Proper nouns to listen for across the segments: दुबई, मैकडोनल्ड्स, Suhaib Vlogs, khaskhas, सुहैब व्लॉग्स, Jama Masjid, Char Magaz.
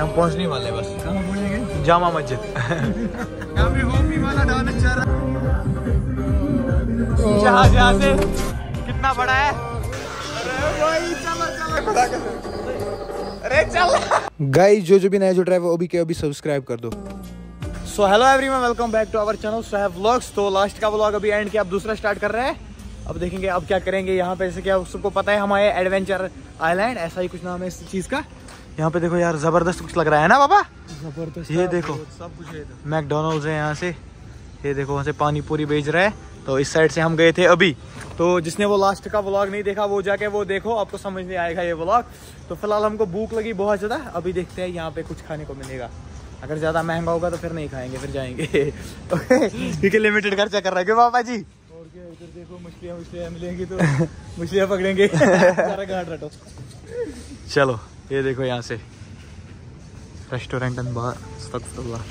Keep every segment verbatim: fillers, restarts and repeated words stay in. हम पहुंचने वाले बस कहाँ पहुंचेंगे? जामा मस्जिद। जहाँ जहाँ से कितना बड़ा है। अरे चल गाइस, जो जो भी नया जुड़ रहा है वो भी के भी सब्सक्राइब कर दो। So hello everyone, welcome back to our channel सुहैब व्लॉग्स। तो लास्ट का व्लॉग अभी एंड किया, अब दूसरा स्टार्ट कर रहे हैं। अब देखेंगे अब क्या करेंगे यहाँ पे। जैसे कि आप सबको पता है हमारे एडवेंचर आइलैंड, ऐसा ही कुछ नाम है इस चीज़ का। यहाँ पे देखो यार, जबरदस्त कुछ लग रहा है ना बाबा, जबरदस्त। ये देखो सब कुछ है, मैकडोनल्ड्स है यहाँ से। ये देखो वहाँ से पानी पूरी बेच रहा है। तो इस साइड से हम गए थे अभी। तो जिसने वो लास्ट का व्लॉग नहीं देखा वो जाके वो देखो, आपको समझ नहीं आएगा ये व्लॉग। तो फिलहाल हमको भूख लगी बहुत ज़्यादा। अभी देखते हैं यहाँ पे कुछ खाने को मिलेगा। अगर ज़्यादा महंगा होगा तो फिर नहीं खाएंगे, फिर जाएंगे। क्योंकि लिमिटेड खर्चा कर रहा है क्यों पापा जी। इधर देखो मछलियाँ मछलियाँ मिलेंगी तो मछलियाँ पकड़ेंगे। चलो ये देखो यहाँ से रेस्टोरेंट एंड बार।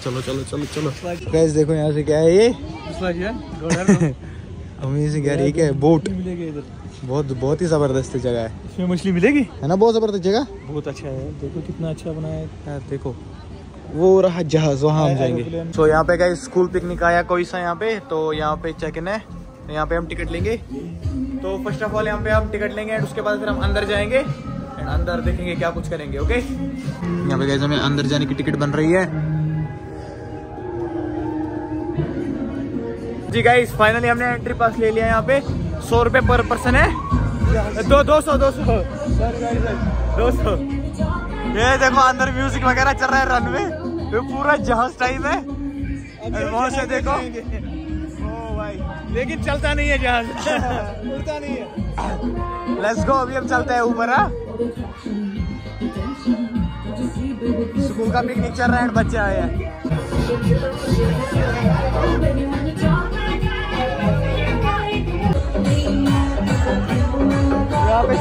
चलो चलो चलो चलो गाइस, देखो यहाँ से क्या है ये। हम ये से क्या है, क्या है? बोट मिलेगी इधर। बहुत बहुत ही जबरदस्त जगह है, इसमें मछली मिलेगी है ना। बहुत जबरदस्त जगह, बहुत अच्छा है। देखो कितना अच्छा बनाया है, देखो वो रहा जहाज, वहाँ हम जाएंगे। तो यहाँ पे गाइस स्कूल पिकनिक आया कोई सा यहाँ पे। तो यहाँ पे चेक इन है, यहाँ पे हम टिकट लेंगे। तो फर्स्ट ऑफ ऑल यहाँ पे हम टिकट लेंगे एंड उसके बाद फिर हम अंदर जाएंगे एंड अंदर देखेंगे क्या कुछ करेंगे। ओके, यहाँ पे गाइस हमें अंदर जाने की टिकट बन रही है। जी गाइस, फाइनली हमने एंट्री पास ले लिया। यहाँ पे सौ रुपये पर पर्सन है। दो दो सौ दो सौ दो सौ ये देखो अंदर म्यूजिक वगैरह चल रहा है रनवे पे, पूरा जहाज टाइप है। वहां से देखो, लेकिन चलता नहीं है जहाज। उड़ता नहीं है। लेट्स गो, अभी हम चलते हैं ऊपर। स्कूल का पिकनिक चल रहा है, बच्चे आए हैं।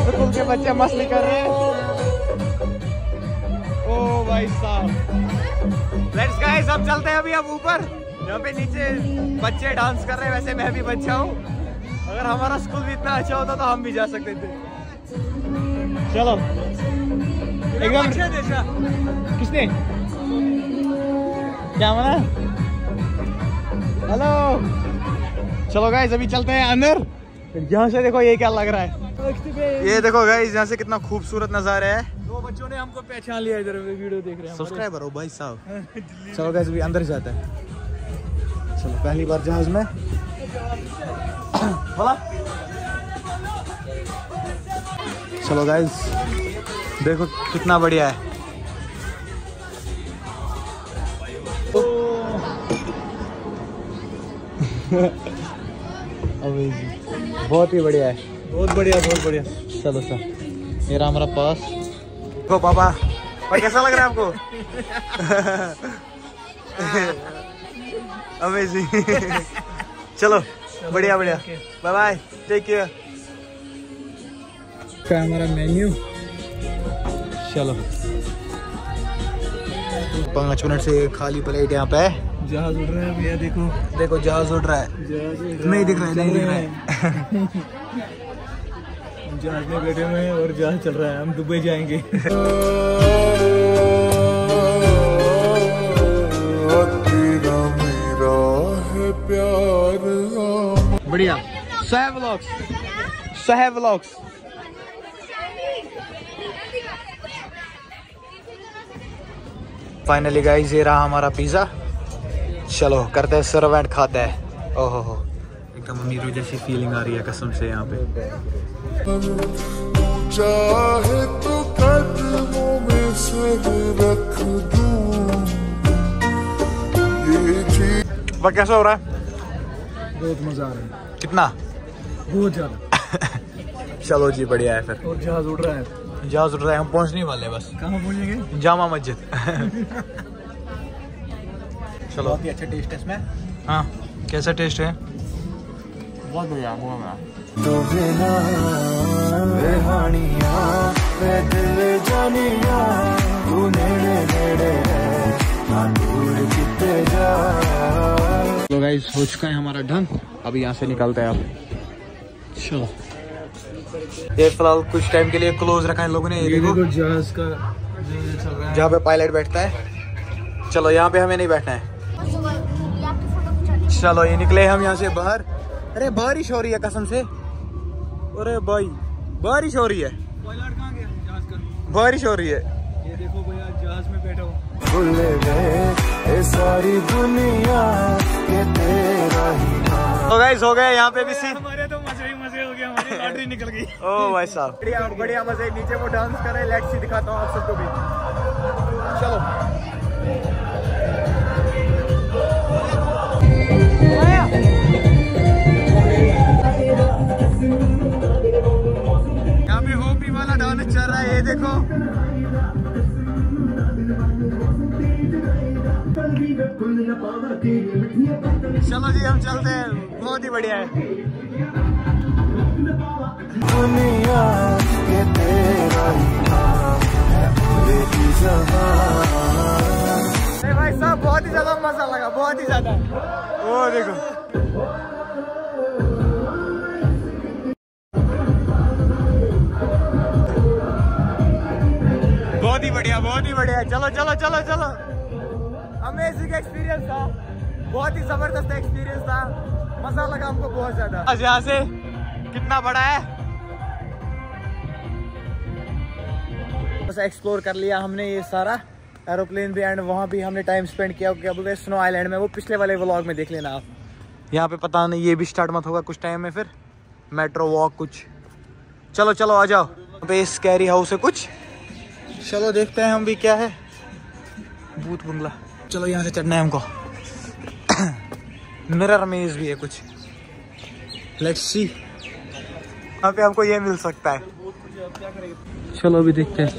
स्कूल के बच्चे मस्ती कर रहे हैं। ओ भाई साहब, लेट्स गाइस अब चलते हैं अभी अब ऊपर। यहाँ पे नीचे बच्चे डांस कर रहे हैं। वैसे मैं भी बच्चा हूँ, अगर हमारा स्कूल भी इतना अच्छा होता तो हम भी जा सकते थे। चलो एकदम अच्छा देखा। किसने क्या मना? हेलो, चलो गाइस अभी चलते हैं अंदर। यहाँ से देखो ये क्या लग रहा है। ये देखो गाइस यहाँ से कितना खूबसूरत नजारा है। दो बच्चों ने हमको पहचान लिया, इधर वीडियो देख रहे हैं। सब्सक्राइबर हो भाई साहब। चलो गाइस अभी अंदर जाते हैं। चलो पहली बार जहाज में बोला। चलो गाइस देखो कितना बढ़िया है। बहुत ही बढ़िया है, बहुत बढ़िया बहुत बढ़िया। चलो सर, मेरा हमारा पास देखो पापा। और कैसा लग रहा है आपको? अमेजिंग। चलो बढ़िया बढ़िया, बाय बाय, टेक केयर। क्या हमारा मेन्यू? चलो पाँच मिनट से खाली प्लेट यहाँ पे। जहाज उड़ रहा है भैया, देखो देखो जहाज उड़ रहा है। नहीं दिख रहा है, नहीं दिख रहा है। जहाज में बैठे हुए हैं और जहाज चल रहा है। हम दुबई जाएंगे। बढ़िया। सुहैब व्लॉग्स, सुहैब व्लॉग्स। Finally guys ये रहा हमारा पिज्जा। चलो करते हैं सर्व एंड खाते हैं। ओहो हो, एकदम अमीरों जैसी फीलिंग आ रही है कसम से। यहाँ पे बट कैसा हो रहा है? बहुत मजा आ रहा है। कितना? बहुत ज्यादा। चलो जी बढ़िया है फिर। और जहाज उड़ रहा है, जहाज उड़ रहा है। हम पहुंचने वाले बस। कहाँ पहुंचेंगे? जामा मस्जिद। चलो बहुत ही अच्छा टेस्ट है इसमें। हाँ कैसा टेस्ट है? बहुत बढ़िया, बहुत बढ़िया। तो गाइस हो चुका है हमारा डन। अभी यहाँ से निकलते हैं आप। चलो ये फिलहाल कुछ टाइम के लिए क्लोज रखा है लोगों ने। ये देखो जहाज का जहाँ पे पायलट बैठता है। चलो यहाँ पे हमें नहीं बैठना है। चलो ये निकले हम यहाँ से बाहर। अरे बारिश हो रही है कसम से। अरे भाई बारिश हो रही है, बारिश हो रही है। ये देखो भैया जहाज में बैठा हो। भूल गए सारी दुनिया ये तेरा ही नाम। तो गाइस हो गए यहाँ पे भी सीन। हमारे तो मजे ही मजे हो गए, हमारी लॉटरी निकल गई। ओ भाई साहब बढ़िया बढ़िया मजे। नीचे वो डांस कर रहे हैं, लेट्स सी दिखाता हूँ आप सबको भी। चलो यहाँ पे होपी वाला डांस चल रहा है, ये देखो। चलो जी हम चलते हैं, बहुत ही बढ़िया है। अरे भाई साहब बहुत ही ज्यादा मजा लगा, बहुत ही ज्यादा। वो देखो बहुत ही बढ़िया, बहुत ही बढ़िया। चलो चलो चलो चलो, अमेजिंग एक्सपीरियंस था, बहुत ही जबरदस्त एक्सपीरियंस था, मजा लगा हमको बहुत ज्यादा। आज यहाँ से कितना बड़ा है बस एक्सप्लोर कर लिया हमने ये सारा एरोप्लेन भी, एंड वहाँ भी हमने टाइम स्पेंड किया क्या बोलते हैं स्नो आइलैंड में, वो पिछले वाले व्लॉग में देख लेना आप। यहाँ पे पता नहीं ये भी स्टार्ट मत होगा कुछ टाइम में, फिर मेट्रो वॉक कुछ। चलो चलो आ जाओ, यहाँ पे स्कैरी हाउस है कुछ। चलो देखते हैं हम भी क्या है, भूत बंगला। चलो यहाँ से चढ़ना है हमको। मिरर मेज भी है कुछ, लेट्स सी। यहाँ पे हमको ये मिल सकता है, चलो अभी देखते हैं।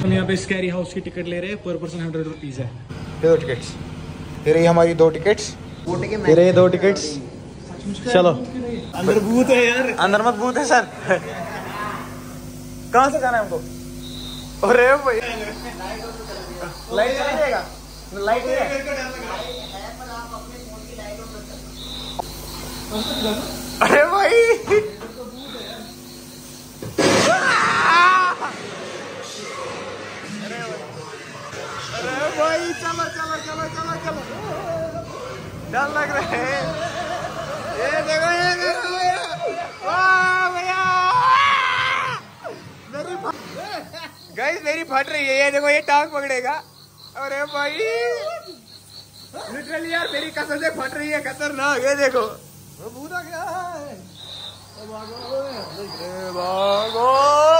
हम यहाँ पे स्कैरी हाउस की टिकट ले रहे हैं, पर पर्सन हंड्रेड रुपीज है। दो टिकट्स, ये रही हमारी दो टिकट्स, ये रही दो टिकट्स। चलो अंदर भूत है यार, अंदर मत भूत है सर। कहाँ से जाना है हमको? अरे भाई लाइट लगेगा, लाइट है। अरे भाई अरे भाई चलो चलो चलो चलो चलो, डर लग रहा है। ये देखो ये देखो भैया गाइस मेरी फट रही है, ये देखो ये टांग पकड़ेगा। अरे भाई लिटरली यार मेरी कसम से फट रही है, खतरनाक। ये देखो वो भूत आ गया है। भागो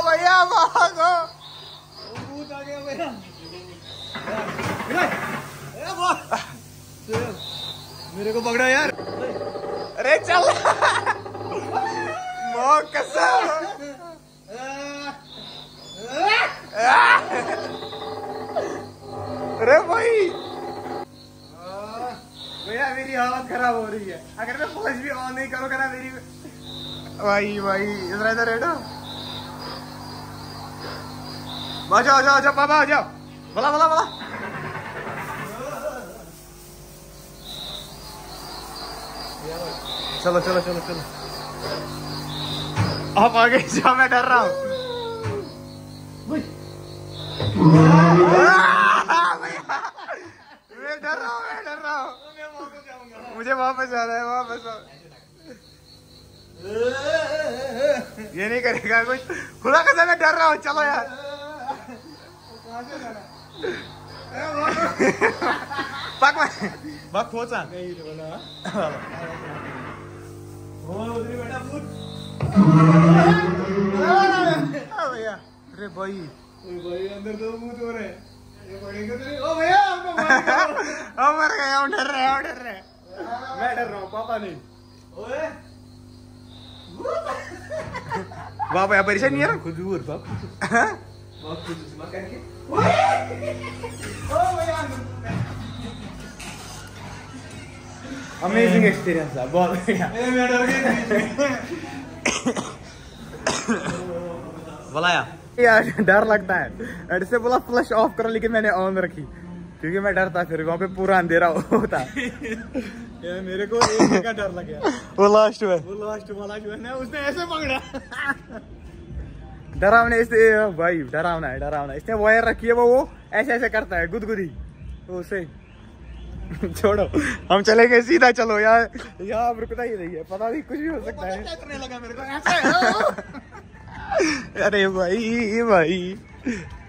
भैया भागो, वो भूत आ गया भैया। मेरे को पकड़ा यार। अरे चल मो कसम। अरे भाई भैया मेरी हालत खराब हो रही है, अगर मैं फोन भी ऑन नहीं करूँगा ना मेरी। भाई भाई इधर इधर रेडो, आ जाओ आ जाओ आ जाओ पापा आ जाओ, बोला बोला बोला। चलो चलो चलो चलो आप आगे जाओ, मैं डर रहा हूँ। मैं डर रहा हूँ, मैं डर रहा हूँ, मुझे वापस जाना है, वापस वापस। ये नहीं करेगा कुछ, खुला कसम मैं डर रहा हूँ। चलो यार पक खोचा भैया। अरे भाई भाई अंदर तो भूत हो रहे हैं, ये पड़ेंगे तेरे। ओ भैया हमको मर गए, हम डर रहे हैं, डर रहे हैं। मैं डर रहा हूँ पापा नहीं। ओए बाप यहाँ परेशान नहीं है ना, खुद दूर बाप बाप खुद मत करके। ओ भैया अमेजिंग एक्सपीरियंस था, बहुत बढ़िया। मैं डर गया बुलाया यार, डर लगता है। एड से बोला फ्लश ऑफ करो, लेकिन मैंने ऑन रखी क्योंकि मैं डरता, फिर वहाँ पे पूरा अंधेरा होता। यार मेरे को एक जगह डर लग गया, वो लास्ट में, वो लास्ट वाला जो है ना उसने ऐसे पकड़ा। डरावना इसने भाई डरावना है डरावना इसने वायर रखी है वो वो ऐसे ऐसे करता है गुदगुदी तो उसे छोड़ो हम चलेंगे सीधा। चलो यार यहाँ आप रुकता ही नहीं है पता नहीं कुछ भी हो सकता है, करने लगा मेरे को ऐसे। अरे भाई भाई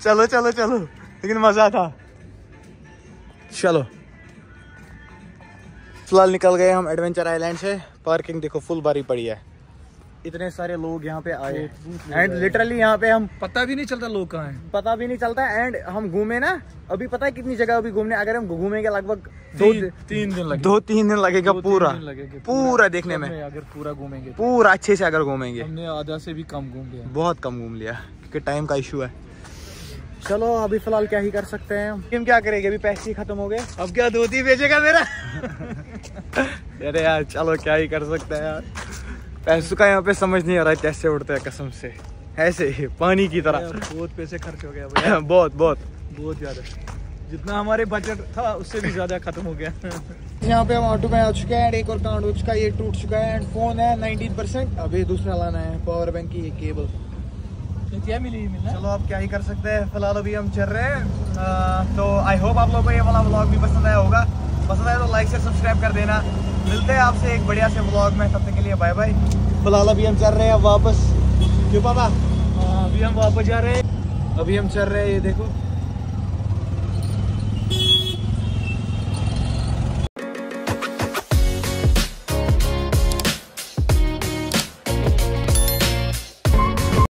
चलो चलो चलो लेकिन मजा था। चलो फिलहाल निकल गए हम एडवेंचर आइलैंड से। पार्किंग देखो फुल भरी पड़ी है, इतने सारे लोग यहाँ पे आए एंड लिटरली यहाँ पे हम पता भी नहीं चलता लोग कहाँ हैं, पता भी नहीं चलता। एंड हम घूमे ना अभी पता है कितनी जगह अभी घूमने, अगर हम घूमेंगे लगभग दो तीन दिन लगेगा, दो तीन दिन लगेगा पूरा पूरा देखने में अगर पूरा घूमेंगे पूरा अच्छे से। अगर घूमेंगे हमने आधा से भी कम घूम लिया, बहुत कम घूम लिया क्योंकि टाइम का इशू है। चलो अभी फिलहाल क्या ही कर सकते हैं हम, क्या करेंगे अभी पैसे खत्म हो गए, अब क्या धोती बेचेगा मेरा। अरे यार चलो क्या ही कर सकते हैं यार, पैसों का यहाँ पे समझ नहीं आ रहा है कैसे उड़ते हैं कसम से, ऐसे ही पानी की तरह। बहुत पैसे खर्च हो गया भाई, बहुत बहुत बहुत ज़्यादा, जितना हमारे बजट था उससे भी ज़्यादा खत्म हो गया। यहाँ पे हम ऑटो में आ चुके हैं, एक और कांड हो चुका है, ये टूट चुका है एंड फोन है नाइनटीन परसेंट, अभी दूसरा लाना है पावर बैंक की ये केबल क्या मिली मिलना। चलो आप क्या ही कर सकते हैं, फिलहाल अभी हम चल रहे हैं। तो आई होप आप लोगों को ये वाला व्लॉग भी पसंद आया होगा, पसंद आया तो लाइक से सब्सक्राइब कर देना। मिलते हैं आपसे एक बढ़िया से व्लॉग में, तब तक के लिए बाय बाय। फिलहाल अभी हम चल रहे हैं वापस, क्यों पापा अभी हम वापस जा रहे हैं, अभी हम चल रहे हैं ये देखो।